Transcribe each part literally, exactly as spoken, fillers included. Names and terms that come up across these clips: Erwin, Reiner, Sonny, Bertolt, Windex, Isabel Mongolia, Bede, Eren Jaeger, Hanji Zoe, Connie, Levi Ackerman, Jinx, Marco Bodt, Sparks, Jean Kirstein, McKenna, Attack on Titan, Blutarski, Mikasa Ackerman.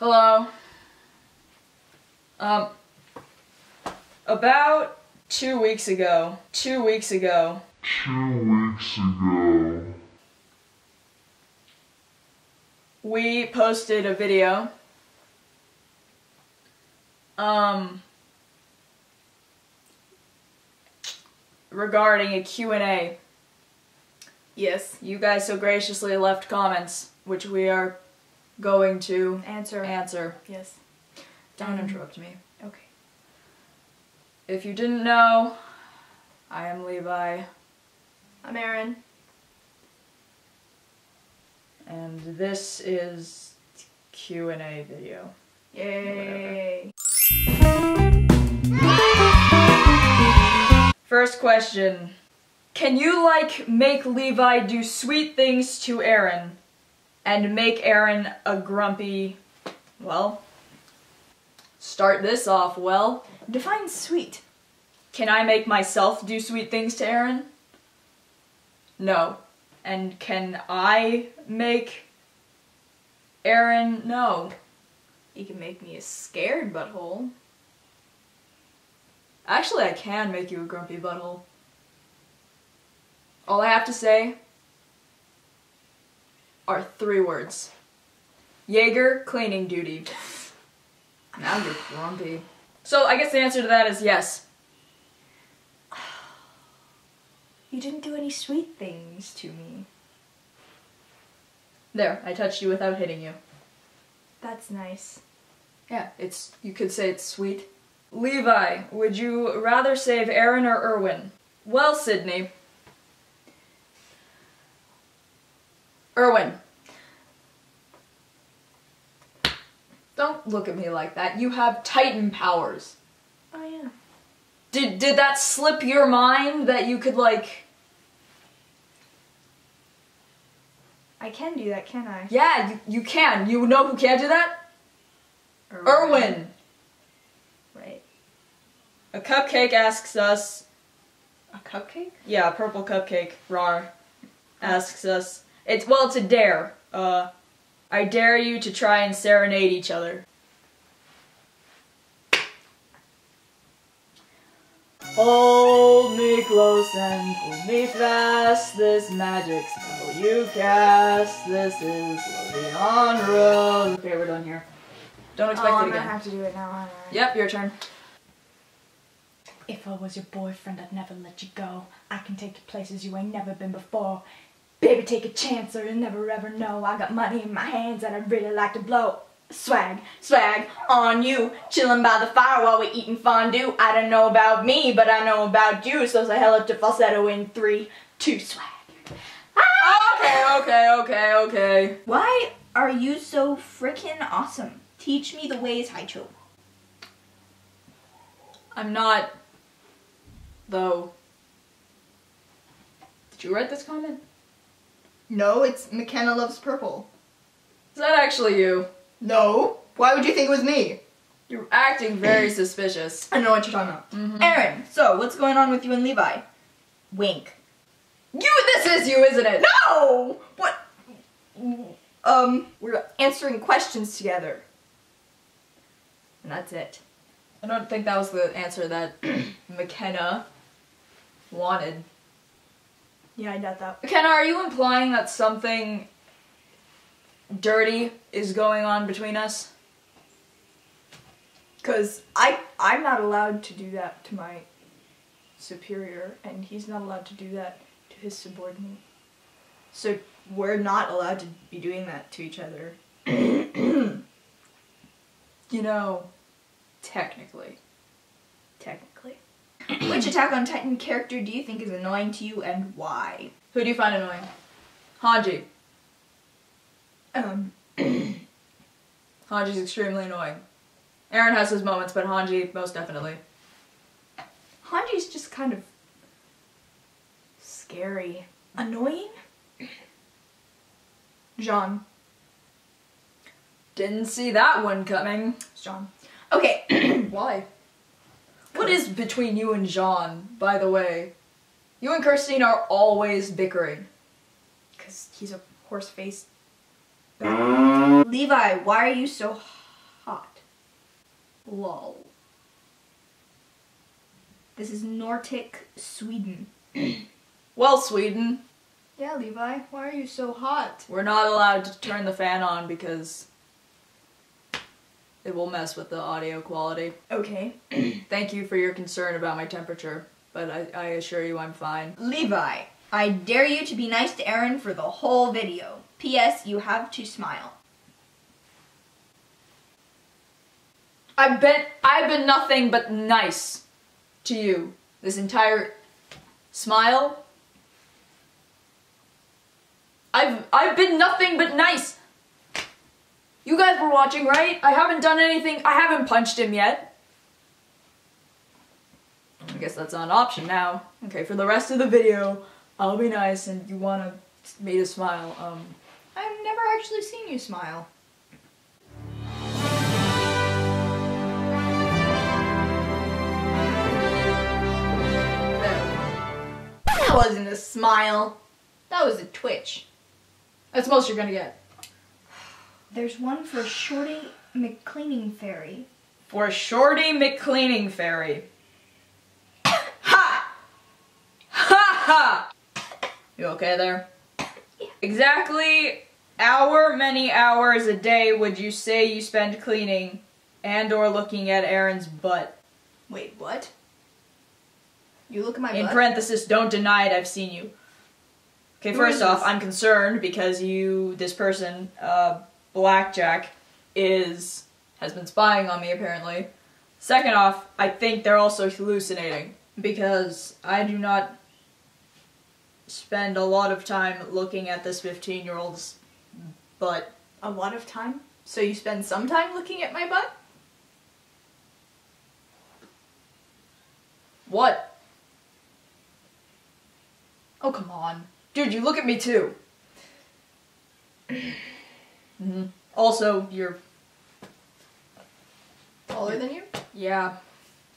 Hello. Um, about two weeks ago, two weeks ago, two weeks ago, we posted a video, um, regarding a Q and A. Yes. You guys so graciously left comments, which we are going to answer. Answer. Yes. Don't um, interrupt me. Okay. If you didn't know, I am Levi. I'm Eren. And this is Q and A video. Yay! First question. Can you, like, make Levi do sweet things to Eren? And make Eren a grumpy... Well... Start this off well. Define sweet. Can I make myself do sweet things to Eren? No. And can I make Eren? No. You can make me a scared butthole. Actually, I can make you a grumpy butthole. All I have to say are three words. Jaeger, cleaning duty. Now you're grumpy. So I guess the answer to that is yes. You didn't do any sweet things to me. There, I touched you without hitting you. That's nice. Yeah, it's, you could say it's sweet. Levi, would you rather save Eren or Erwin? Well, Sydney. Erwin. Don't look at me like that. You have Titan powers. Oh, yeah. Did, did that slip your mind that you could, like... I can do that, can I? Yeah, you, you can. You know who can't do that? Erwin. Erwin. Right. A cupcake asks us... A cupcake? Yeah, a purple cupcake. Rar. Asks us... It's, well, it's a dare. Uh, I dare you to try and serenade each other. Hold me close and hold me fast, this magic spell you cast, this is slowly on road. Okay, we're done here. Don't expect oh, it again. I'm gonna have to do it now, aren't I? Yep, your turn. If I was your boyfriend, I'd never let you go. I can take you places you ain't never been before. Baby, take a chance or you'll never ever know. I got money in my hands and I'd really like to blow. Swag, swag on you. Chillin' by the fire while we're eating fondue. I don't know about me, but I know about you. So say hello to falsetto in three, two, swag. Ah! Okay, okay, okay, okay. Why are you so frickin' awesome? Teach me the ways, Haicho. I'm not, though. Did you write this comment? No, it's McKenna Loves Purple. Is that actually you? No. Why would you think it was me? You're acting very suspicious. I know what you're talking about. Mm-hmm. Eren, so what's going on with you and Levi? Wink. You, this is you, isn't it? No! What? Um, we're answering questions together. And that's it. I don't think that was the answer that McKenna wanted. Yeah, I doubt that. McKenna, are you implying that something dirty is going on between us? Because I, I'm not allowed to do that to my superior, and he's not allowed to do that to his subordinate. So we're not allowed to be doing that to each other. You know, technically. Technically. Which Attack on Titan character do you think is annoying to you and why? Who do you find annoying? Hanji. Um. Hanji's extremely annoying. Eren has his moments, but Hanji most definitely. Hanji's just kind of... scary. Annoying? Jean. Didn't see that one coming. It's Jean. Okay. Why? What is between you and Jean, by the way? You and Kirstein are always bickering. Because he's a horse-faced... Levi, why are you so Whoa. This is Nordic Sweden. Well, Sweden. Yeah, Levi, why are you so hot? We're not allowed to turn the fan on because it will mess with the audio quality. Okay. Thank you for your concern about my temperature, but I, I assure you I'm fine. Levi, I dare you to be nice to Eren for the whole video. P S You have to smile. I've been, I've been nothing but nice to you this entire smile. I've, I've been nothing but nice. You guys were watching, right? I haven't done anything. I haven't punched him yet. I guess that's not an option now. Okay, for the rest of the video, I'll be nice and you wanna me to smile. Um, I've never actually seen you smile. That wasn't a smile. That was a twitch. That's most you're gonna get. There's one for Shorty McCleaning Fairy. For Shorty McCleaning Fairy. Ha! Ha ha! You okay there? Yeah. Exactly hour many hours a day would you say you spend cleaning and or looking at Eren's butt? Wait, what? You look at my butt? In parenthesis, don't deny it, I've seen you. Okay, first off, I'm concerned because you, this person, uh, Blackjack, is, has been spying on me apparently. Second off, I think they're also hallucinating because I do not spend a lot of time looking at this fifteen year old's butt. A lot of time? So you spend some time looking at my butt? What? Oh, come on. Dude, you look at me too. Mm-hmm. Also, you're taller than you? Yeah,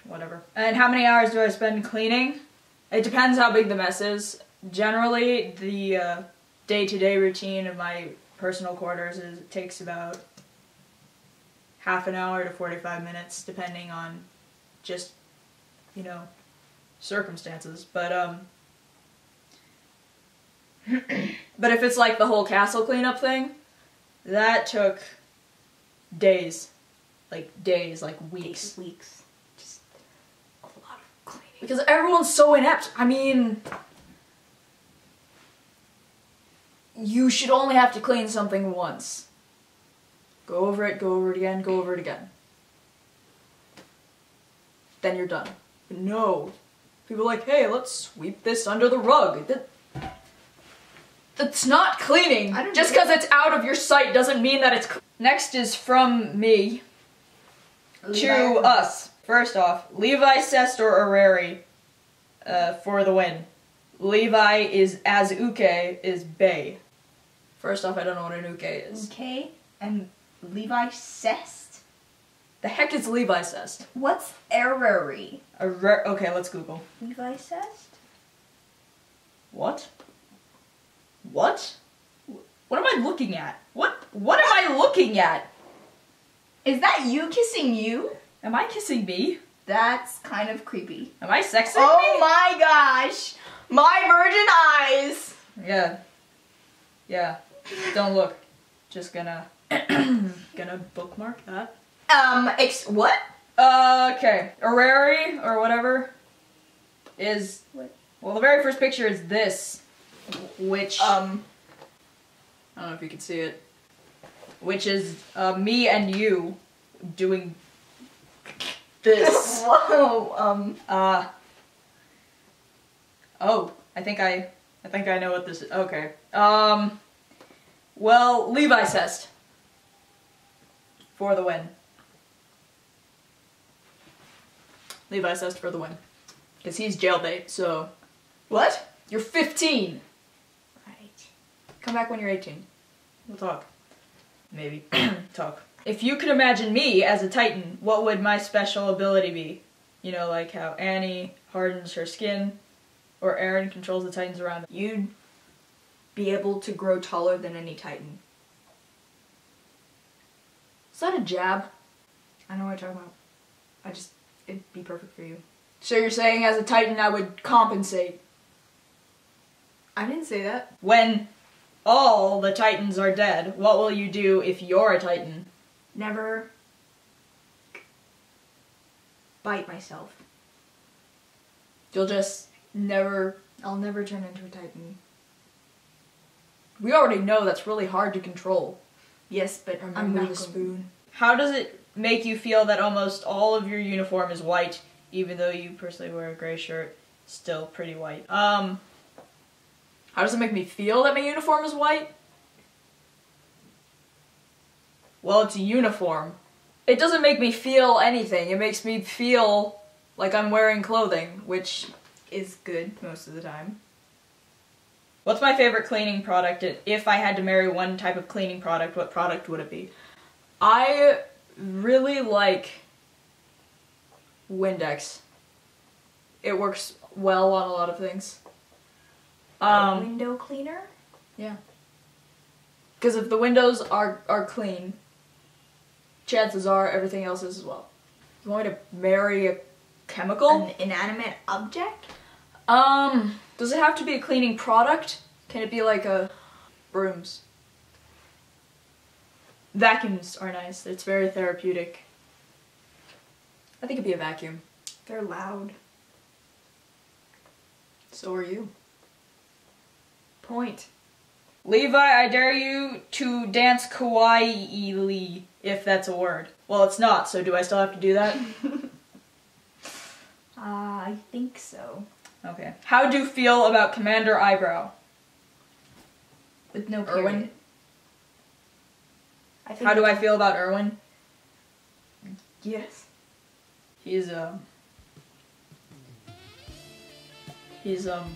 whatever. And how many hours do I spend cleaning? It depends how big the mess is. Generally, the uh, day-to-day routine of my personal quarters is it takes about half an hour to forty-five minutes, depending on just, you know, circumstances. But um. But if it's like the whole castle cleanup thing, that took days, like days, like weeks. Days, weeks. Just a lot of cleaning. Because everyone's so inept. I mean, you should only have to clean something once. Go over it, go over it again, go over it again. Then you're done. But no. People are like, hey, let's sweep this under the rug. That That's not cleaning. I don't Just because it's out of your sight doesn't mean that it's clean. Next is from me Levi to Ackerman. Us. First off, Levi Sestor Areri uh, for the win. Levi is as Uke is Bay. First off, I don't know what an Uke is. Uke and Levi Sest? The heck is Levi Sest? What's Areri? Are okay, let's Google. Levi Sest? What? What? What am I looking at? What What am I looking at? Is that you kissing you? Am I kissing me? That's kind of creepy. Am I sexing oh me? Oh my gosh! My virgin eyes! Yeah. Yeah. Don't look. Just gonna... gonna bookmark that. Um, ex- what? Uh, okay. Areri, or whatever, is... What? Well, the very first picture is this. Which, um, I don't know if you can see it, which is, uh, me and you doing this. Whoa, um, uh, oh, I think I, I think I know what this is, okay. Um, well, Levi Sest for the win. Levi Sest for the win. Because he's jailbait, so. What? You're fifteen! Right. Come back when you're eighteen. We'll talk. Maybe. Talk. If you could imagine me as a Titan, what would my special ability be? You know, like how Annie hardens her skin, or Eren controls the Titans around them. You'd be able to grow taller than any Titan. Is that a jab? I don't know what you're talking about. I just, it'd be perfect for you. So you're saying as a Titan I would compensate? I didn't say that. When all the Titans are dead, what will you do if you're a Titan? Never bite myself. You'll just never... I'll never turn into a Titan. We already know that's really hard to control. Yes, but I'm, I'm not a spoon. How does it make you feel that almost all of your uniform is white, even though you personally wear a gray shirt? Still pretty white. Um... How does it make me feel that my uniform is white? Well, it's a uniform. It doesn't make me feel anything. It makes me feel like I'm wearing clothing, which is good most of the time. What's my favorite cleaning product? If I had to marry one type of cleaning product, what product would it be? I really like Windex. It works well on a lot of things. Um, a window cleaner? Yeah. Because if the windows are, are clean, chances are everything else is as well. You want me to marry a chemical? An inanimate object? Um, does it have to be a cleaning product? Can it be like a... brooms? Vacuums are nice. It's very therapeutic. I think it'd be a vacuum. They're loud. So are you. Point. Levi, I dare you to dance kawaii-ly, if that's a word. Well, it's not, so do I still have to do that? uh, I think so. Okay. How do you feel about Commander Eyebrow? With no period. Erwin? I think How do I feel about Erwin? Yes. He's, um... He's, um...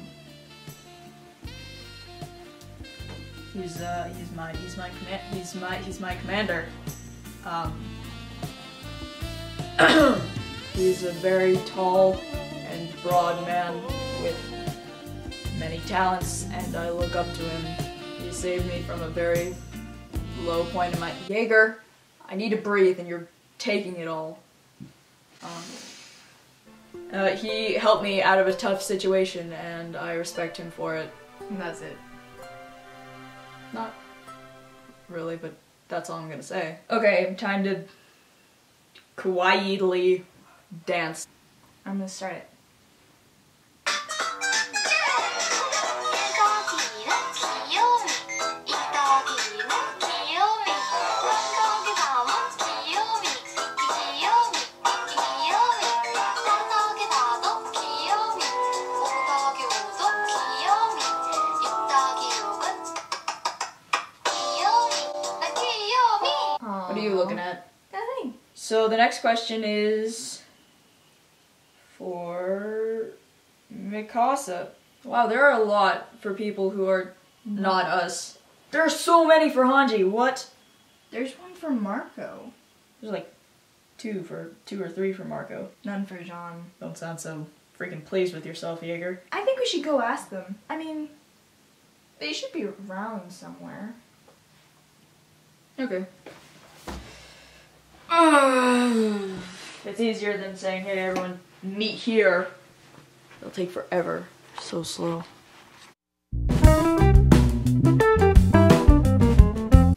He's uh he's my he's my command he's my he's my commander. Um He's a very tall and broad man with many talents, and I look up to him. He saved me from a very low point in my Jaeger. I need to breathe and you're taking it all. Um uh, he helped me out of a tough situation and I respect him for it. And that's it. Not really, but that's all I'm gonna say. Okay, time to kawaii-ly dance. I'm gonna start it. So the next question is for Mikasa. Wow, there are a lot for people who are not us. There are so many for Hanji, what? There's one for Marco. There's like two for two or three for Marco. None for Jean. Don't sound so freaking pleased with yourself, Jaeger. I think we should go ask them. I mean, they should be around somewhere. Okay. It's easier than saying, hey everyone, meet here. It'll take forever. So slow.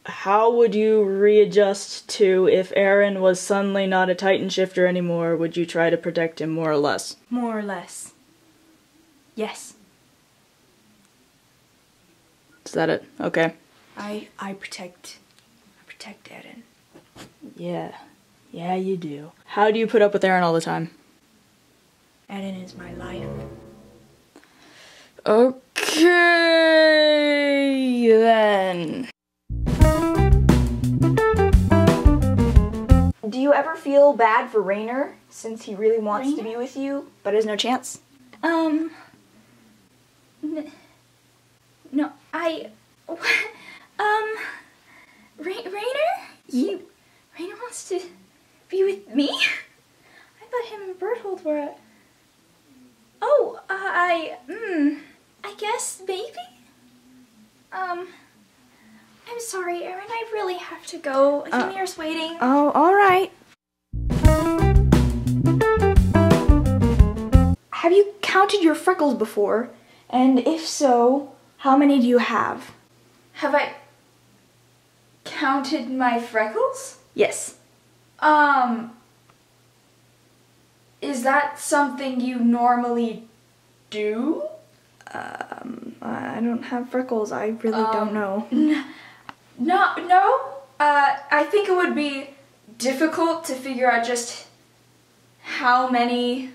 How would you readjust to if Eren was suddenly not a Titan shifter anymore? Would you try to protect him more or less? More or less. Yes. Is that it? Okay. I, I protect, I protect Eren. Yeah. Yeah, you do. How do you put up with Eren all the time? Eren is my life. Okay, then. Do you ever feel bad for Reiner, since he really wants Reiner? to be with you, but has no chance? Um... N no, I... um... Re Reiner? You... Reiner wants to be with me? I thought him and Bertolt were a... Oh, uh, I... Mm, I guess, maybe? Um... I'm sorry, Eren, I really have to go. Uh, Ymir's waiting. Oh, alright. counted your freckles before? And if so, how many do you have? Have I counted my freckles? Yes. Um, is that something you normally do? Um, I don't have freckles. I really um, don't know. N no, no. Uh, I think it would be difficult to figure out just how many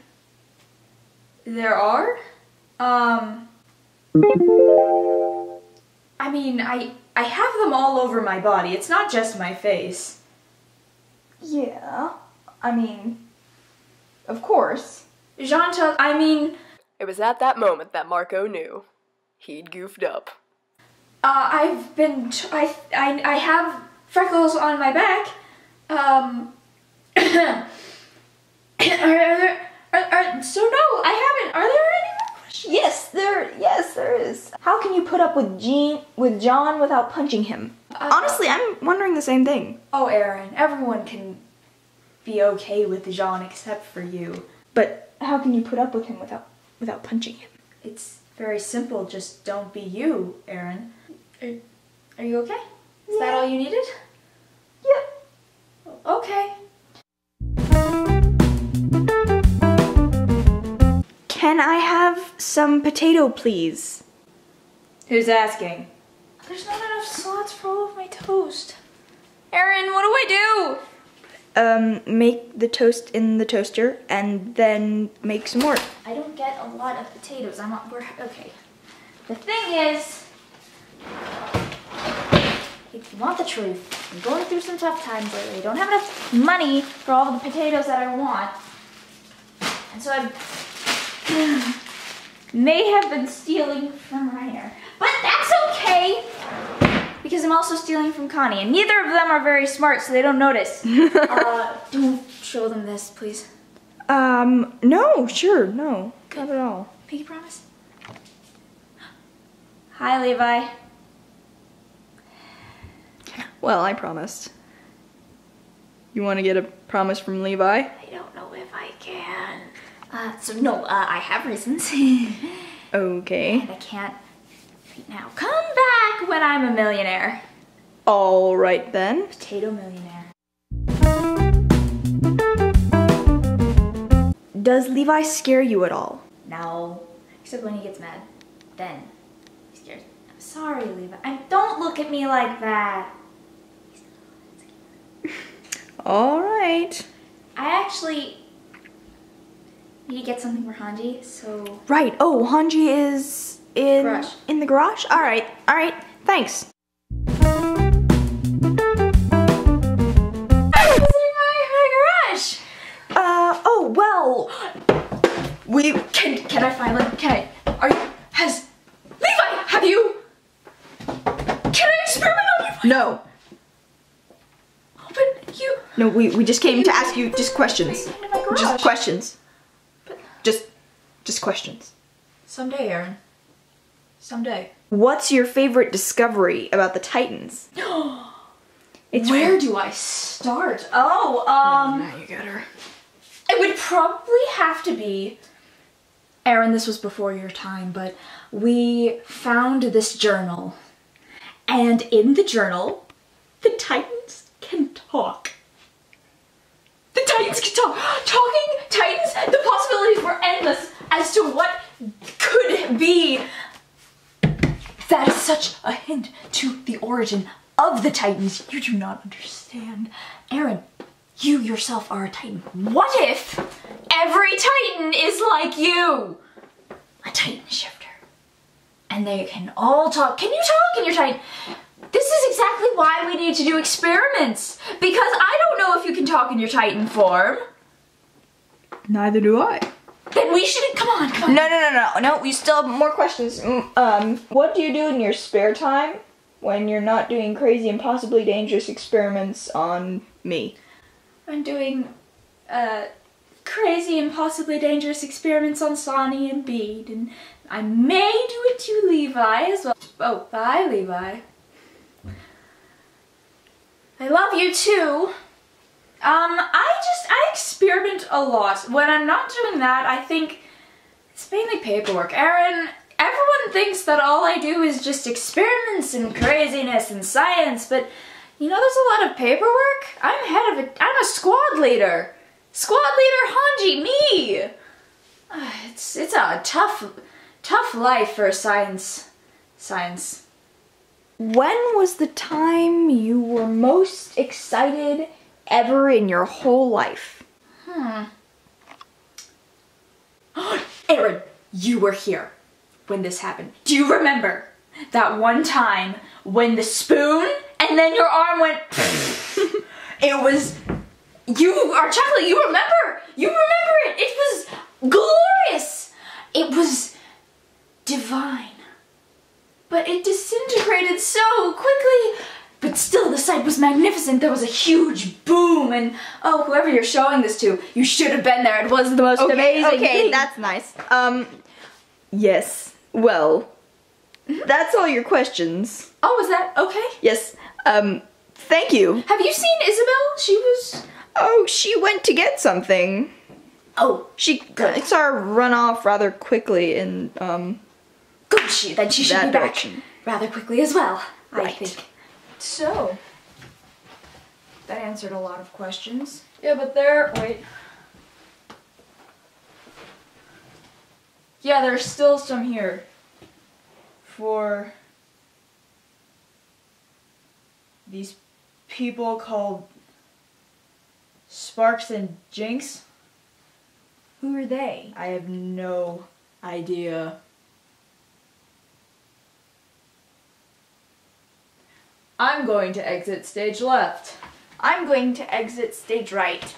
there are. Um, I mean, I I have them all over my body. It's not just my face. Yeah. I mean, of course. Jean tells, I mean... It was at that moment that Marco knew. He'd goofed up. Uh, I've been, t I, I, I have freckles on my back. Um, are, are there, are, are, so no, I haven't. Are there any more questions? Yes, there, yes, there is. How can you put up with Jean, with John without punching him? Uh, Honestly, I'm wondering the same thing. Oh, Eren, everyone can be okay with Jean except for you. But how can you put up with him without... without punching him? It's very simple, just don't be you, Eren. Are, are you okay? Is yeah. that all you needed? Yeah. Okay. Can I have some potato, please? Who's asking? There's not enough slots for all of my toast. Eren, what do I do? Um, make the toast in the toaster and then make some more. I don't get a lot of potatoes. I'm not, we're, okay. The thing is, if you want the truth, I'm going through some tough times lately. I don't have enough money for all the potatoes that I want. And so I may have been stealing from Reiner, but that's okay. Because I'm also stealing from Connie, and neither of them are very smart, so they don't notice. uh, don't show them this, please. Um, no, sure, no, okay. Not at all. Pinky promise? Hi, Levi. Well, I promised. You want to get a promise from Levi? I don't know if I can. Uh, so no, uh, I have reasons. Okay. And I can't. Now come back when I'm a millionaire. All right then. Potato millionaire. Does Levi scare you at all? No, except when he gets mad. Then he scares me. I'm sorry, Levi. I don't look at me like that. All right. I actually need to get something for Hanji, so. Right. Oh, Hanji is. In, garage. in the garage? Alright, alright, thanks. I'm visiting my, my garage! Uh, oh, well... We... Can, can I finally... Can I... Are you... Has... Levi, have you... Can I experiment on you? No. But you... No, we, we just came you, to ask you just questions. Just questions. But... Just... Just questions. Someday, Eren. Someday. What's your favorite discovery about the Titans? It's Where weird. do I start? Oh, um... No, now you got her. It would probably have to be... Eren, this was before your time, but we found this journal. And in the journal, the Titans can talk. The Titans can talk! Talking Titans? The possibilities were endless as to what could be. That is such a hint to the origin of the Titans. You do not understand. Eren, you yourself are a Titan. What if every Titan is like you? A Titan shifter. And they can all talk. Can you talk in your Titan? This is exactly why we need to do experiments. Because I don't know if you can talk in your Titan form. Neither do I. Then we should, come on, come on. No, no, no, no, no, we still have more questions. Um, what do you do in your spare time when you're not doing crazy and possibly dangerous experiments on me? I'm doing, uh, crazy and possibly dangerous experiments on Sonny and Bede, and I may do it to Levi as well. Oh, bye, Levi. I love you too. Um, I just, I experiment a lot. When I'm not doing that, I think It's mainly paperwork. Eren, everyone thinks that all I do is just experiments and craziness and science, but you know there's a lot of paperwork? I'm head of a- I'm a squad leader! Squad leader Hanji, me! Uh, it's, it's a tough, tough life for science. Science. When was the time you were most excited ever in your whole life? Hmm. Eren, you were here when this happened. Do you remember that one time when the spoon and then your arm went It was, you are chuckling, you remember, you remember it, it was glorious, it was divine, but it disintegrated so quickly, but still the sight was magnificent. There was a huge boom and, oh, whoever you're showing this to, you should have been there. It was the most okay, amazing okay, thing. That's nice. Um, yes, well, mm-hmm. That's all your questions. Oh, is that okay? Yes, um, thank you. Have you seen Isabel? She was... Oh, she went to get something. Oh, she good. Saw her run off rather quickly and, um... Good, she, then she should be direction. Back rather quickly as well, right. I think. So, that answered a lot of questions. Yeah, but there, wait. Yeah, there's still some here for these people called Sparks and Jinx. Who are they? I have no idea. I'm going to exit stage left. I'm going to exit stage right.